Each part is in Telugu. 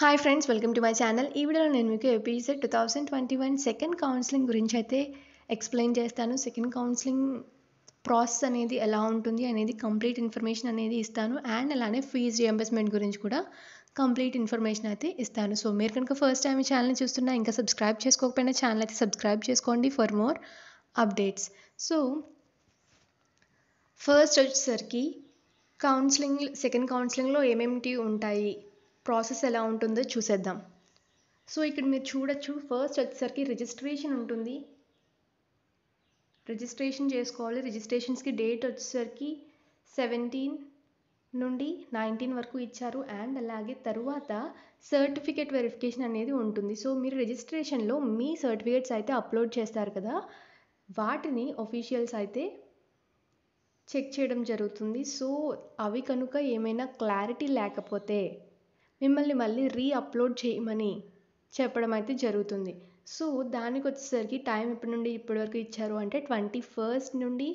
Hi friends, welcome to my channel. ఈ వీడియోలో నేను మీకు ఏపీఎస్సీ 2021 సెకండ్ కౌన్సిలింగ్ గురించి అయితే ఎక్స్ప్లెయిన్ చేస్తాను. సెకండ్ కౌన్సిలింగ్ ప్రాసెస్ అనేది ఎలా ఉంటుంది అనేది కంప్లీట్ ఇన్ఫర్మేషన్ అనేది ఇస్తాను. అండ్ అలానే ఫీజు రీఎంబర్స్మెంట్ గురించి కూడా కంప్లీట్ ఇన్ఫర్మేషన్ అయితే ఇస్తాను. సో మీరు కనుక ఫస్ట్ టైం ఈ ఛానల్ని చూస్తున్నా, ఇంకా సబ్స్క్రైబ్ చేసుకోకపోయినా ఛానల్ అయితే సబ్స్క్రైబ్ చేసుకోండి for more updates. So first వచ్చేసరికి కౌన్సిలింగ్, సెకండ్ కౌన్సిలింగ్లో ఏమేమిటి ఉంటాయి, ప్రాసెస్ ఎలా ఉంటుందో చూసేద్దాం. సో ఇక్కడ మీరు చూడొచ్చు, ఫస్ట్ వచ్చేసరికి రిజిస్ట్రేషన్ ఉంటుంది. రిజిస్ట్రేషన్ చేసుకోవాలి. రిజిస్ట్రేషన్స్కి డేట్ వచ్చేసరికి 17 నుండి 19 వరకు ఇచ్చారు. అండ్ అలాగే తరువాత సర్టిఫికేట్ వెరిఫికేషన్ అనేది ఉంటుంది. సో మీరు రిజిస్ట్రేషన్లో మీ సర్టిఫికేట్స్ అయితే అప్లోడ్ చేస్తారు కదా, వాటిని ఆఫీషియల్స్ అయితే చెక్ చేయడం జరుగుతుంది. సో అవి కనుక ఏమైనా క్లారిటీ లేకపోతే మిమ్మల్ని మళ్ళీ రీఅప్లోడ్ చేయమని చెప్పడం అయితే జరుగుతుంది. సో దానికి వచ్చేసరికి టైం ఇప్పటి నుండి ఇప్పటి వరకు ఇచ్చారు అంటే 21st నుండి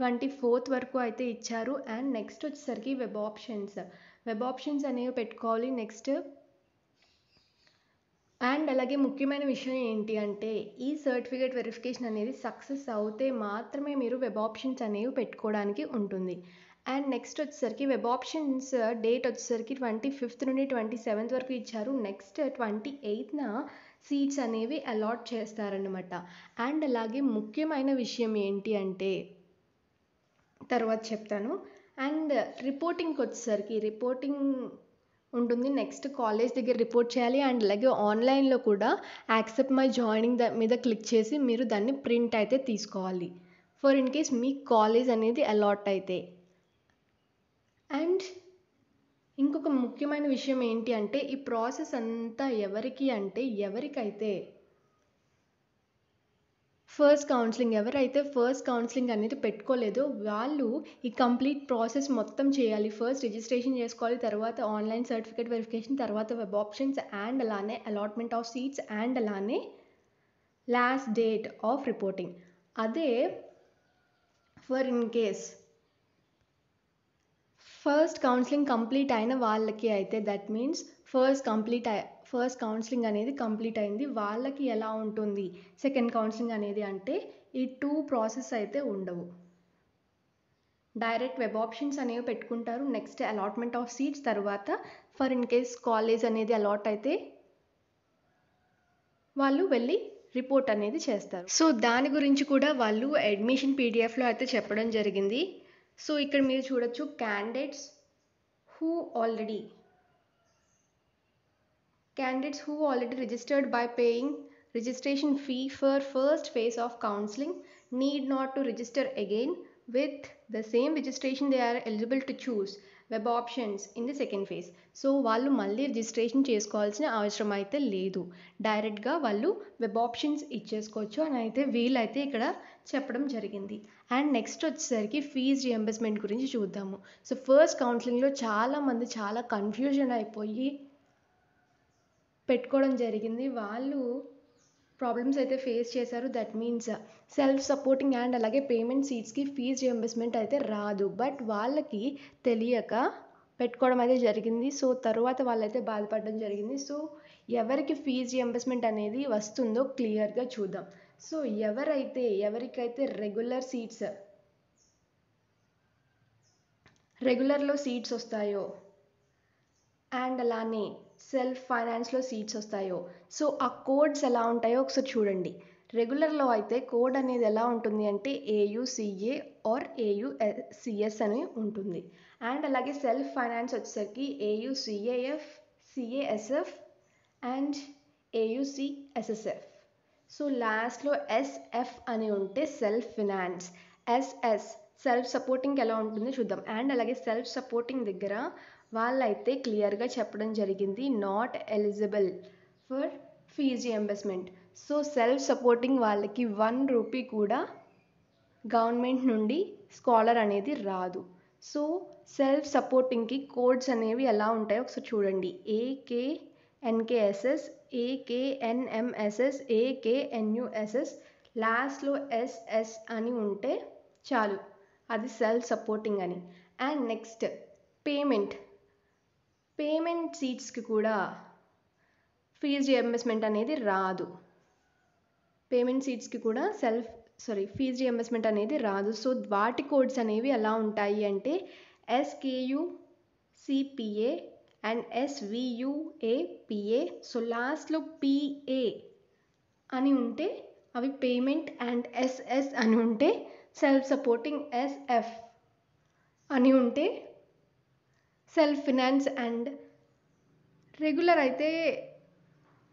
24th వరకు అయితే ఇచ్చారు. అండ్ నెక్స్ట్ వచ్చేసరికి వెబ్ ఆప్షన్స్ అనేవి పెట్టుకోవాలి. నెక్స్ట్ అండ్ అలాగే ముఖ్యమైన విషయం ఏంటి అంటే, ఈ సర్టిఫికేట్ వెరిఫికేషన్ అనేది సక్సెస్ అవుతే మాత్రమే మీరు వెబ్ ఆప్షన్స్ అనేవి పెట్టుకోవడానికి ఉంటుంది. అండ్ నెక్స్ట్ వచ్చేసరికి వెబ్ ఆప్షన్స్ డేట్ వచ్చేసరికి 25th నుండి 27th వరకు ఇచ్చారు. నెక్స్ట్ 28th సీట్స్ అనేవి అలాట్ చేస్తారనమాట. అండ్ అలాగే ముఖ్యమైన విషయం ఏంటి అంటే తర్వాత చెప్తాను. అండ్ రిపోర్టింగ్కి వచ్చేసరికి రిపోర్టింగ్ ఉంటుంది. నెక్స్ట్ కాలేజ్ దగ్గర రిపోర్ట్ చేయాలి. అండ్ అలాగే ఆన్లైన్లో కూడా యాక్సెప్ట్ మై జాయినింగ్ మీద క్లిక్ చేసి మీరు దాన్ని ప్రింట్ అయితే తీసుకోవాలి ఫర్ ఇన్ కేస్ మీ కాలేజ్ అనేది అలాట్ అయితే. అండ్ ఇంకొక ముఖ్యమైన విషయం ఏంటి అంటే, ఈ ప్రాసెస్ అంతా ఎవరికైతే ఫస్ట్ కౌన్సిలింగ్ అనేది పెట్టుకోలేదో వాళ్ళు ఈ కంప్లీట్ ప్రాసెస్ మొత్తం చేయాలి. ఫస్ట్ రిజిస్ట్రేషన్ చేసుకోవాలి, తర్వాత ఆన్లైన్ సర్టిఫికేట్ వెరిఫికేషన్, తర్వాత వెబ్ ఆప్షన్స్, అండ్ అలానే అలాట్మెంట్ ఆఫ్ సీట్స్, అండ్ అలానే లాస్ట్ డేట్ ఆఫ్ రిపోర్టింగ్. అదే for in case first counselling complete అయిన వాళ్ళకి అయితే, దట్ మీన్స్ ఫస్ట్ కౌన్సిలింగ్ అనేది కంప్లీట్ అయింది వాళ్ళకి ఎలా ఉంటుంది సెకండ్ కౌన్సిలింగ్ అనేది అంటే, ఈ 2 ప్రాసెస్ అయితే ఉండవు. డైరెక్ట్ వెబ్ ఆప్షన్స్ అనేవి పెట్టుకుంటారు. నెక్స్ట్ అలాట్మెంట్ ఆఫ్ సీట్స్, తర్వాత ఫర్ ఇన్ కేస్ కాలేజ్ అనేది అలాట్ అయితే వాళ్ళు వెళ్ళి రిపోర్ట్ అనేది చేస్తారు. సో దాని గురించి కూడా వాళ్ళు అడ్మిషన్ పీడిఎఫ్లో అయితే చెప్పడం జరిగింది. సో ఇక్కడ మీరు చూడొచ్చు, candidates who already registered by paying registration fee for first phase of counseling need not to register again with the same registration they are eligible to choose web options in the second phase. So వాళ్ళు మళ్ళీ రిజిస్ట్రేషన్ చేసుకోవాల్సిన అవసరం అయితే లేదు, డైరెక్ట్గా వాళ్ళు వెబ్ ఆప్షన్స్ ఇచ్చేసుకోవచ్చు అని అయితే వీళ్ళైతే ఇక్కడ చెప్పడం జరిగింది. అండ్ నెక్స్ట్ వచ్చేసరికి ఫీజు రీఎంబర్స్మెంట్ గురించి చూద్దాము. సో ఫస్ట్ కౌన్సిలింగ్లో చాలామంది చాలా కన్ఫ్యూజన్ అయిపోయి పెట్టుకోవడం జరిగింది. వాళ్ళు ప్రాబ్లమ్స్ అయితే ఫేస్ చేశారు. That means self supporting and అలాగే పేమెంట్ సీట్స్కి ఫీజు రీఎంబర్స్మెంట్ అయితే రాదు, బట్ వాళ్ళకి తెలియక పెట్టుకోవడం అయితే జరిగింది. సో తర్వాత వాళ్ళైతే బాధపడడం జరిగింది. సో ఎవరికి ఫీజు రీఎంబర్స్మెంట్ అనేది వస్తుందో క్లియర్గా చూద్దాం. సో ఎవరికైతే రెగ్యులర్లో సీట్స్ వస్తాయో అండ్ అలానే సెల్ఫ్ ఫైనాన్స్లో సీట్స్ వస్తాయో, సో ఆ కోడ్స్ ఎలా ఉంటాయో ఒకసారి చూడండి. రెగ్యులర్లో అయితే కోడ్ అనేది ఎలా ఉంటుంది అంటే AUCA ఆర్ AUCS అని ఉంటుంది. అండ్ అలాగే సెల్ఫ్ ఫైనాన్స్ వచ్చేసరికి AUCAF, CASF and AUCSSF. So లాస్ట్లో SF అని ఉంటే self finance. SS self supporting ఎలా ఉంటుందో చూద్దాం. అండ్ అలాగే సెల్ఫ్ సపోర్టింగ్ దగ్గర వాళ్ళైతే క్లియర్గా చెప్పడం జరిగింది, not eligible for fee reimbursement. So self supporting వాళ్ళకి 1 రూపీ కూడా గవర్నమెంట్ నుండి స్కాలర్ అనేది రాదు. సో సెల్ఫ్ సపోర్టింగ్కి కోడ్స్ అనేవి ఎలా ఉంటాయో ఒకసారి చూడండి. AKNKSS, AKNMSS, AKNUSS, లాస్ట్లో SS అని ఉంటే చాలు, అది సెల్ఫ్ సపోర్టింగ్ అని. అండ్ నెక్స్ట్ పేమెంట్ సీట్స్కి కూడా fees reimbursement అనేది రాదు. పేమెంట్ సీట్స్కి కూడా fees reimbursement అనేది రాదు. సో వాటి కోడ్స్ అనేవి ఎలా ఉంటాయి అంటే SKU CPA and SVUAPA. So లాస్ట్లో PA అని ఉంటే అవి పేమెంట్, అండ్ SS అని ఉంటే సెల్ఫ్ సపోర్టింగ్ SF అని ఉంటే సెల్ఫ్ ఫినాన్స్. అండ్ రెగ్యులర్ అయితే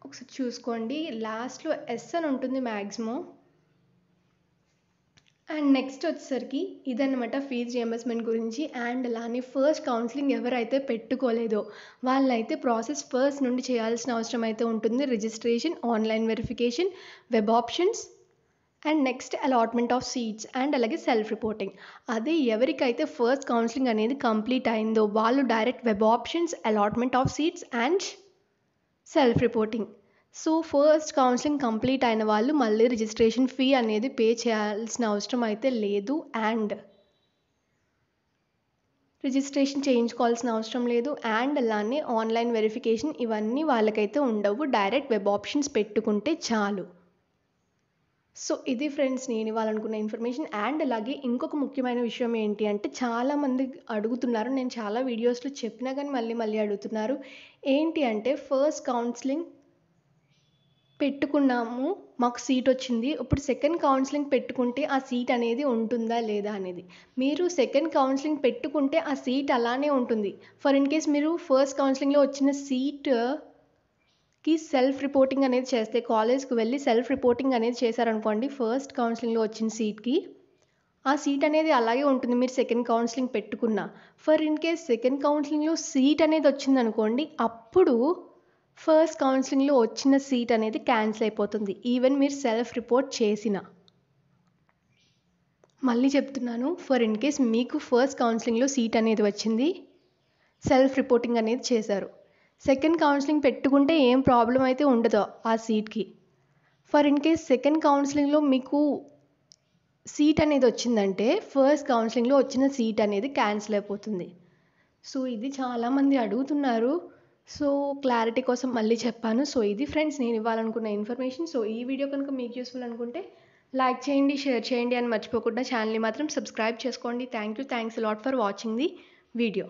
ఒకసారి చూసుకోండి, లాస్ట్లో S అని ఉంటుంది మ్యాక్సిమం. అండ్ నెక్స్ట్ వచ్చేసరికి ఇదన్నమాట ఫీజు రియంబర్స్మెంట్ గురించి. అండ్ అలానే ఫస్ట్ కౌన్సిలింగ్ ఎవరైతే పెట్టుకోలేదో వాళ్ళైతే ప్రాసెస్ ఫస్ట్ నుండి చేయాల్సిన అవసరం అయితే ఉంటుంది. Registration, online verification, web options, and next allotment of seats, and అలాగే సెల్ఫ్ రిపోర్టింగ్. అదే ఎవరికైతే ఫస్ట్ కౌన్సిలింగ్ అనేది కంప్లీట్ అయిందో వాళ్ళు direct web options, allotment of seats and self reporting. So first counselling complete అయిన వాళ్ళు మళ్ళీ రిజిస్ట్రేషన్ ఫీ అనేది పే చేయాల్సిన అవసరం అయితే లేదు, అండ్ రిజిస్ట్రేషన్ చేయించుకోవాల్సిన అవసరం లేదు. అండ్ అలానే ఆన్లైన్ వెరిఫికేషన్ ఇవన్నీ వాళ్ళకైతే ఉండవు, డైరెక్ట్ వెబ్ ఆప్షన్స్ పెట్టుకుంటే చాలు. సో ఇది ఫ్రెండ్స్ నేను ఇవ్వాలనుకున్న ఇన్ఫర్మేషన్. అండ్ అలాగే ఇంకొక ముఖ్యమైన విషయం ఏంటి అంటే చాలామంది అడుగుతున్నారు, నేను చాలా వీడియోస్లో చెప్పినా కానీ మళ్ళీ మళ్ళీ అడుగుతున్నారు ఏంటి అంటే ఫస్ట్ కౌన్సిలింగ్ పెట్టుకున్నాము, మాకు సీట్ వచ్చింది, ఇప్పుడు సెకండ్ కౌన్సిలింగ్ పెట్టుకుంటే ఆ సీట్ అనేది ఉంటుందా లేదా అనేది. మీరు సెకండ్ కౌన్సిలింగ్ పెట్టుకుంటే ఆ సీట్ అలానే ఉంటుంది. ఫర్ ఇన్ కేస్ మీరు ఫస్ట్ కౌన్సిలింగ్లో వచ్చిన సీట్ కి సెల్ఫ్ రిపోర్టింగ్ అనేది చేస్తే, కాలేజ్కి వెళ్ళి సెల్ఫ్ రిపోర్టింగ్ అనేది చేశారనుకోండి ఫస్ట్ కౌన్సిలింగ్లో వచ్చిన సీట్కి, ఆ సీట్ అనేది అలాగే ఉంటుంది మీరు సెకండ్ కౌన్సిలింగ్ పెట్టుకున్నా. ఫర్ ఇన్ కేస్ సెకండ్ కౌన్సిలింగ్లో సీట్ అనేది వచ్చిందనుకోండి అప్పుడు ఫస్ట్ కౌన్సిలింగ్లో వచ్చిన సీట్ అనేది క్యాన్సిల్ అయిపోతుంది ఈవెన్ మీరు సెల్ఫ్ రిపోర్ట్ చేసిన. మళ్ళీ చెప్తున్నాను, ఫర్ ఇన్ కేస్ మీకు ఫస్ట్ కౌన్సిలింగ్లో సీట్ అనేది వచ్చింది, సెల్ఫ్ రిపోర్టింగ్ అనేది చేశారు, సెకండ్ కౌన్సిలింగ్ పెట్టుకుంటే ఏం ప్రాబ్లం అయితే ఉండదు ఆ సీట్కి. ఫర్ ఇన్ కేస్ సెకండ్ కౌన్సిలింగ్లో మీకు సీట్ అనేది వచ్చిందంటే ఫస్ట్ కౌన్సిలింగ్లో వచ్చిన సీట్ అనేది క్యాన్సిల్ అయిపోతుంది. సో ఇది చాలామంది అడుగుతున్నారు, సో క్లారిటీ కోసం మళ్ళీ చెప్పాను. సో ఇది ఫ్రెండ్స్ నేను ఇవ్వాలనుకున్న ఇన్ఫర్మేషన్. సో ఈ వీడియో కనుక మీకు యూస్ఫుల్ అనుకుంటే లైక్ చేయండి, షేర్ చేయండి, అని మర్చిపోకుండా ఛానల్ని మాత్రం సబ్స్క్రైబ్ చేసుకోండి. Thank you, thanks a lot for watching the video.